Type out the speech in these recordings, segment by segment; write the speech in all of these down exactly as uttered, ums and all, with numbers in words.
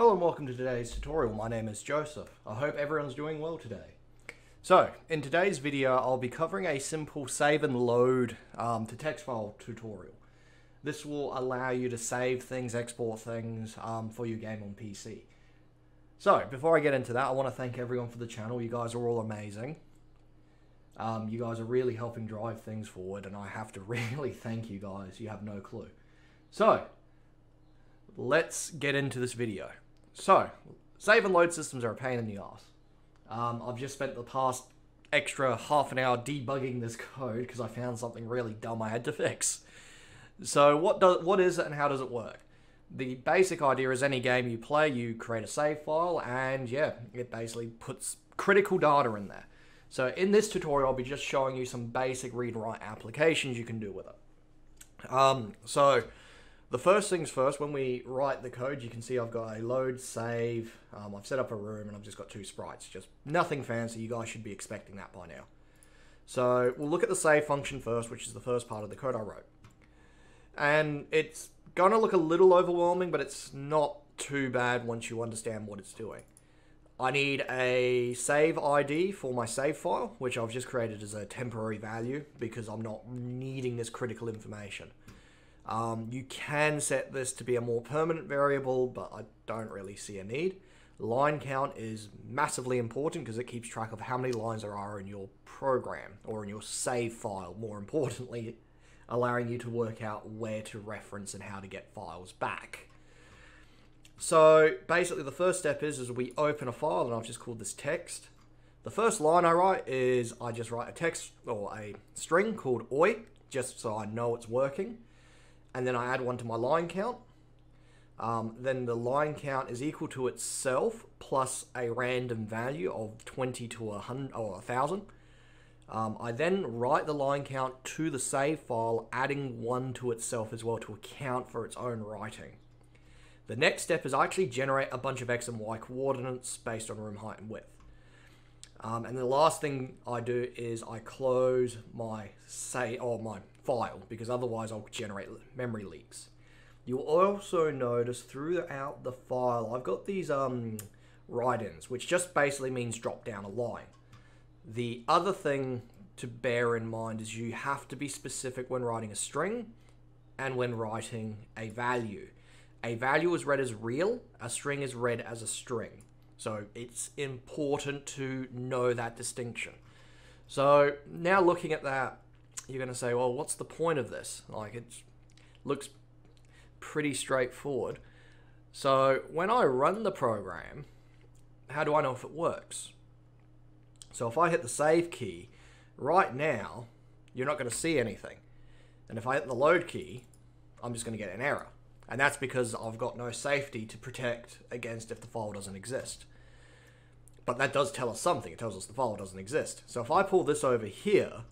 Hello and welcome to today's tutorial. My name is Joseph. I hope everyone's doing well today. So in today's video I'll be covering a simple save and load um, to text file tutorial. This will allow you to save things, export things um, for your game on P C. So before I get into that, I want to thank everyone for the channel. You guys are all amazing. Um, you guys are really helping drive things forward and I have to really thank you guys. You have no clue. So let's get into this video. So, save and load systems are a pain in the ass. Um, I've just spent the past extra half an hour debugging this code because I found something really dumb I had to fix. So what does what is it and how does it work? The basic idea is any game you play, you create a save file and yeah, it basically puts critical data in there. So in this tutorial, I'll be just showing you some basic read-write applications you can do with it. Um, so the first things first, when we write the code, you can see I've got a load, save, um, I've set up a room and I've just got two sprites, just nothing fancy, you guys should be expecting that by now. So we'll look at the save function first, which is the first part of the code I wrote. And it's gonna look a little overwhelming, but it's not too bad once you understand what it's doing. I need a save I D for my save file, which I've just created as a temporary value because I'm not needing this critical information. Um, you can set this to be a more permanent variable, but I don't really see a need. Line count is massively important because it keeps track of how many lines there are in your program or in your save file, more importantly, allowing you to work out where to reference and how to get files back. So basically the first step is, is we open a file and I've just called this text. The first line I write is I just write a text or a string called oi, just so I know it's working. And then I add one to my line count. Um, then the line count is equal to itself plus a random value of twenty to one hundred or one thousand. Um, I then write the line count to the save file, adding one to itself as well to account for its own writing. The next step is I actually generate a bunch of X and Y coordinates based on room height and width. Um, and the last thing I do is I close my say or my file because otherwise I'll generate memory leaks. You'll also notice throughout the file I've got these um, write-ins, which just basically means drop down a line. The other thing to bear in mind is you have to be specific when writing a string and when writing a value. A value is read as real, a string is read as a string. So it's important to know that distinction. So now looking at that, you're going to say, well, what's the point of this? Like, it looks pretty straightforward. So when I run the program, how do I know if it works? So if I hit the save key right now, you're not going to see anything. And if I hit the load key, I'm just going to get an error. And that's because I've got no safety to protect against if the file doesn't exist. But that does tell us something. It tells us the file doesn't exist. So if I pull this over here,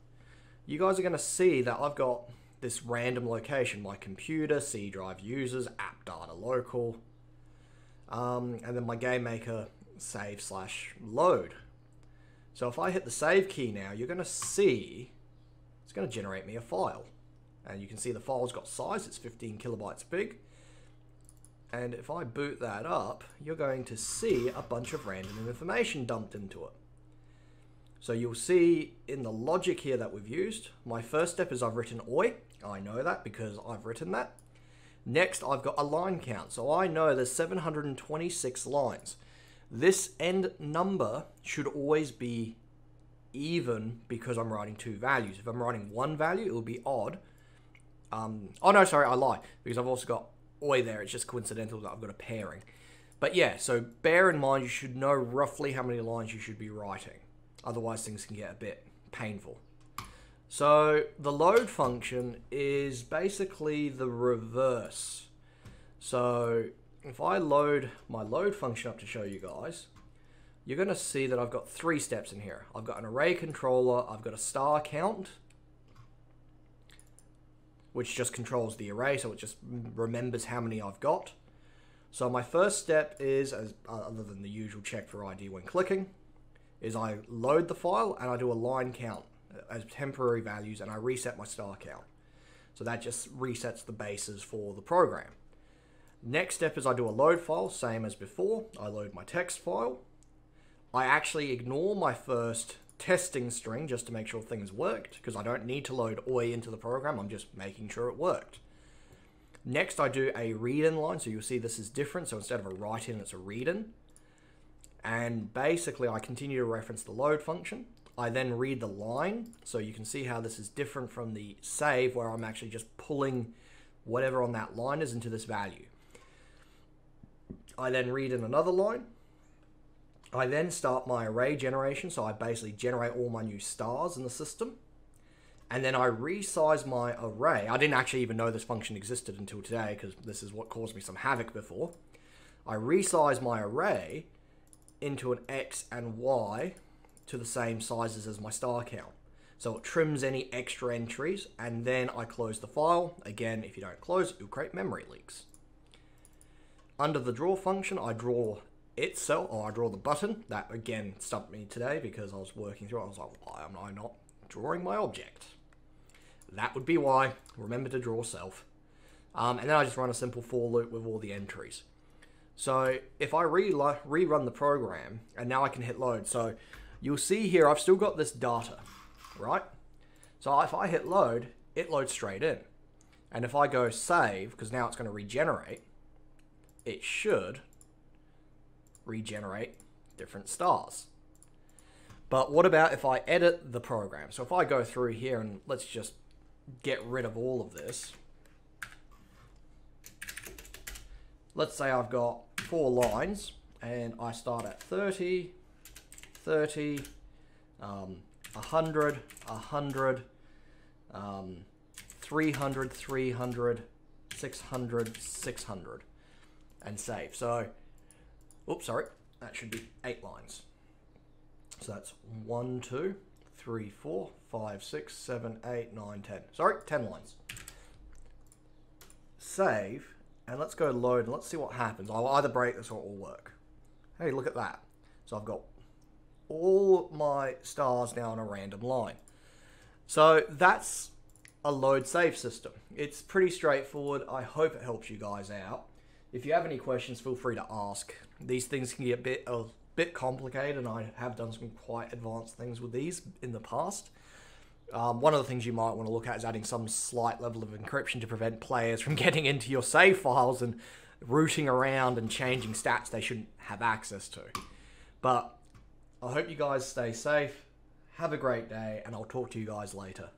you guys are going to see that I've got this random location, my computer, C drive users, app data local, um, and then my GameMaker save slash load. So if I hit the save key now, you're going to see it's going to generate me a file. And you can see the file's got size, it's fifteen kilobytes big. And if I boot that up, you're going to see a bunch of random information dumped into it. So you'll see in the logic here that we've used, my first step is I've written oi. I know that because I've written that. Next, I've got a line count. So I know there's seven hundred twenty-six lines. This end number should always be even because I'm writing two values. If I'm writing one value, it will be odd. Um, oh no, sorry, I lied, because I've also got oi there. It's just coincidental that I've got a pairing. But yeah, so bear in mind you should know roughly how many lines you should be writing. Otherwise, things can get a bit painful. So the load function is basically the reverse. So if I load my load function up to show you guys, you're going to see that I've got three steps in here. I've got an array controller, I've got a star count, which just controls the array, so it just remembers how many I've got. So my first step is, as, uh, other than the usual check for I D when clicking, is I load the file and I do a line count as temporary values and I reset my star count. So that just resets the bases for the program. Next step is I do a load file, same as before. I load my text file. I actually ignore my first testing string just to make sure things worked, because I don't need to load O I into the program, I'm just making sure it worked. Next I do a read-in line, so you'll see this is different, so instead of a write-in it's a read-in. And basically I continue to reference the load function. I then read the line, so you can see how this is different from the save where I'm actually just pulling whatever on that line is into this value. I then read in another line. I then start my array generation, so I basically generate all my new stars in the system. And then I resize my array. I didn't actually even know this function existed until today, because this is what caused me some havoc before. I resize my array into an X and Y to the same sizes as my star count. So it trims any extra entries, and then I close the file. Again, if you don't close, it will create memory leaks. Under the draw function, I draw itself, or I draw the button. That again stumped me today because I was working through it. I was like, why am I not drawing my object? That would be why. Remember to draw self. Um, and then I just run a simple for loop with all the entries. So if I re rerun the program, and now I can hit load. So you'll see here, I've still got this data, right? So if I hit load, it loads straight in. And if I go save, because now it's going to regenerate, it should regenerate different stars. But what about if I edit the program? So if I go through here and let's just get rid of all of this. Let's say I've got four lines and I start at thirty, thirty, um, one hundred, one hundred, um, three hundred, three hundred, six hundred, six hundred, and save. So oops, sorry, that should be eight lines. So that's one, two, three, four, five, six, seven, eight, nine, ten. Sorry, ten lines. Save, and let's go load, and let's see what happens. I'll either break this or it will work. Hey, look at that. So I've got all my stars now in a random line. So that's a load save system. It's pretty straightforward. I hope it helps you guys out. If you have any questions, feel free to ask. These things can get a bit, a bit complicated, and I have done some quite advanced things with these in the past. Um, one of the things you might want to look at is adding some slight level of encryption to prevent players from getting into your save files and rooting around and changing stats they shouldn't have access to. But I hope you guys stay safe, have a great day, and I'll talk to you guys later.